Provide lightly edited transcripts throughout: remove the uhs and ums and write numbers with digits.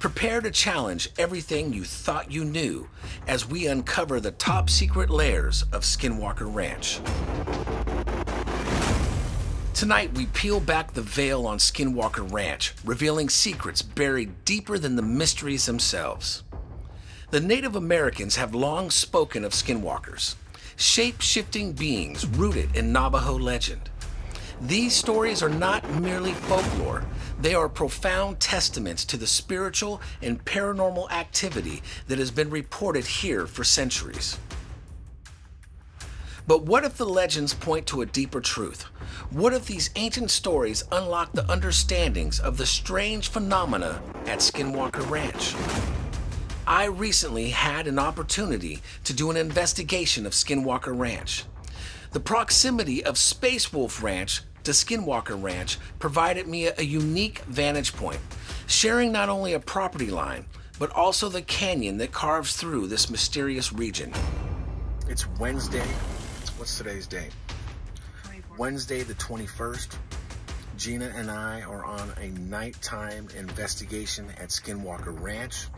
Prepare to challenge everything you thought you knew as we uncover the top secret layers of Skinwalker Ranch. Tonight, we peel back the veil on Skinwalker Ranch, revealing secrets buried deeper than the mysteries themselves. The Native Americans have long spoken of skinwalkers, shape-shifting beings rooted in Navajo legend. These stories are not merely folklore, they are profound testaments to the spiritual and paranormal activity that has been reported here for centuries. But what if the legends point to a deeper truth? What if these ancient stories unlock the understandings of the strange phenomena at Skinwalker Ranch? I recently had an opportunity to do an investigation of Skinwalker Ranch. The proximity of Space Wolf Ranch to Skinwalker Ranch provided me a unique vantage point, sharing not only a property line, but also the canyon that carves through this mysterious region. It's Wednesday. What's today's date? Wednesday the 21st. Gina and I are on a nighttime investigation at Skinwalker Ranch.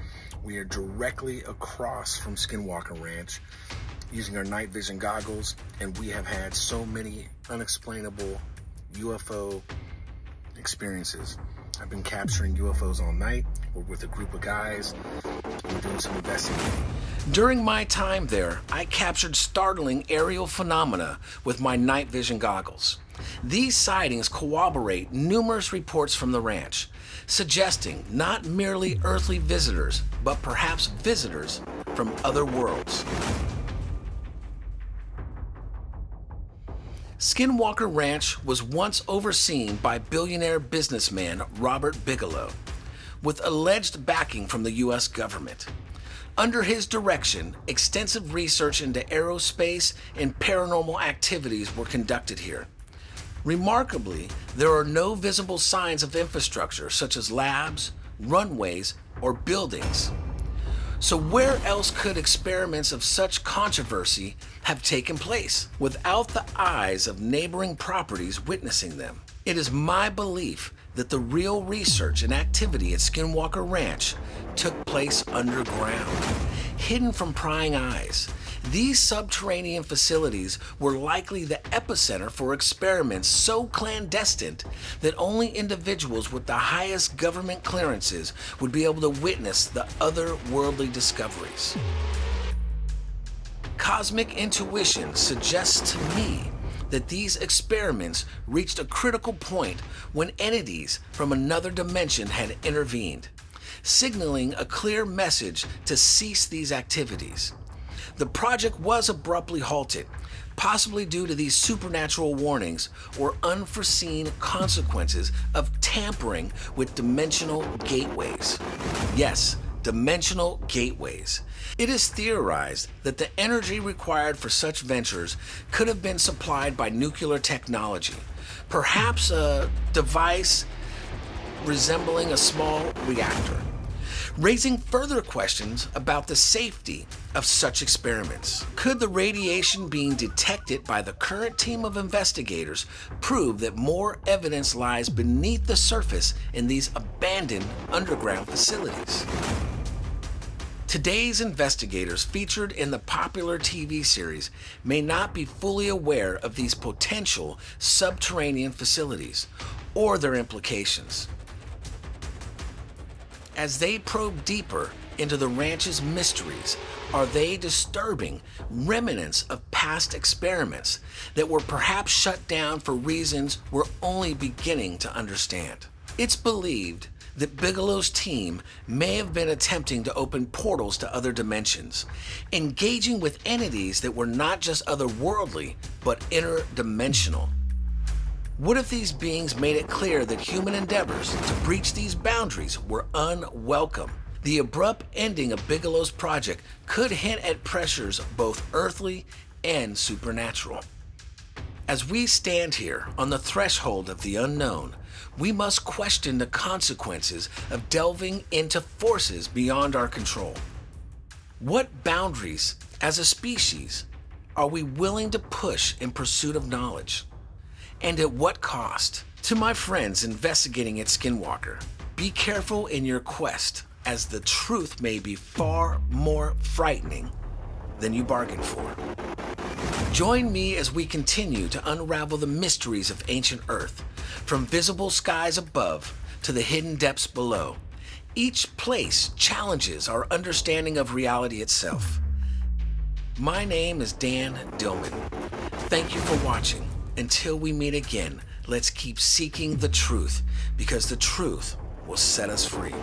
We are directly across from Skinwalker Ranch, using our night vision goggles, and we have had so many unexplainable UFO experiences. I've been capturing UFOs all night. We're with a group of guys. We're doing some investigating. During my time there, I captured startling aerial phenomena with my night vision goggles. These sightings corroborate numerous reports from the ranch, suggesting not merely earthly visitors, but perhaps visitors from other worlds. Skinwalker Ranch was once overseen by billionaire businessman Robert Bigelow, with alleged backing from the U.S. government. Under his direction, extensive research into aerospace and paranormal activities were conducted here. Remarkably, there are no visible signs of infrastructure such as labs, runways, or buildings. So where else could experiments of such controversy have taken place without the eyes of neighboring properties witnessing them? It is my belief that the real research and activity at Skinwalker Ranch took place underground, hidden from prying eyes. These subterranean facilities were likely the epicenter for experiments so clandestine that only individuals with the highest government clearances would be able to witness the otherworldly discoveries. Cosmic intuition suggests to me that these experiments reached a critical point when entities from another dimension had intervened, signaling a clear message to cease these activities. The project was abruptly halted, possibly due to these supernatural warnings or unforeseen consequences of tampering with dimensional gateways. Yes, dimensional gateways. It is theorized that the energy required for such ventures could have been supplied by nuclear technology, perhaps a device resembling a small reactor, raising further questions about the safety of such experiments. Could the radiation being detected by the current team of investigators prove that more evidence lies beneath the surface in these abandoned underground facilities? Today's investigators featured in the popular TV series may not be fully aware of these potential subterranean facilities or their implications. As they probe deeper into the ranch's mysteries, are they disturbing remnants of past experiments that were perhaps shut down for reasons we're only beginning to understand? It's believed that Bigelow's team may have been attempting to open portals to other dimensions, engaging with entities that were not just otherworldly, but interdimensional. What if these beings made it clear that human endeavors to breach these boundaries were unwelcome? The abrupt ending of Bigelow's project could hint at pressures both earthly and supernatural. As we stand here on the threshold of the unknown, we must question the consequences of delving into forces beyond our control. What boundaries, as a species, are we willing to push in pursuit of knowledge? And at what cost? To my friends investigating at Skinwalker, be careful in your quest as the truth may be far more frightening than you bargained for. Join me as we continue to unravel the mysteries of ancient Earth, from visible skies above to the hidden depths below. Each place challenges our understanding of reality itself. My name is Dan Dillman. Thank you for watching. Until we meet again, let's keep seeking the truth, because the truth will set us free.